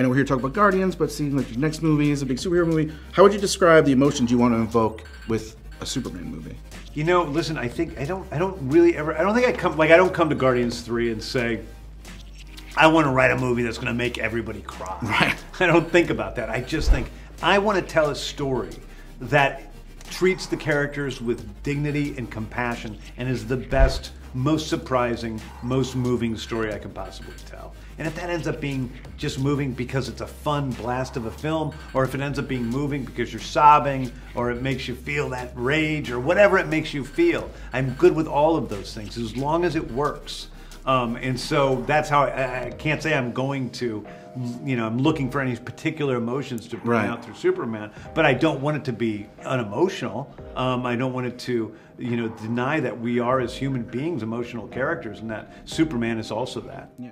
I know we're here talking about Guardians, but seeing like the next movie is a big superhero movie. How would you describe the emotions you want to evoke with a Superman movie? You know, listen, I don't come to Guardians 3 and say, I want to write a movie that's going to make everybody cry. Right. I don't think about that. I just think, I want to tell a story that treats the characters with dignity and compassion and is the best, most surprising, most moving story I can possibly tell. And if that ends up being just moving because it's a fun blast of a film, or if it ends up being moving because you're sobbing, or it makes you feel that rage, or whatever it makes you feel, I'm good with all of those things, as long as it works. And so that's how, I can't say I'm going to, you know, I'm looking for any particular emotions to bring out through Superman, but I don't want it to be unemotional. I don't want it to, you know, deny that we are as human beings emotional characters, and that Superman is also that. Yeah.